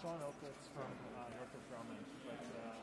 Sean Oakwood from Northrop Grumman, but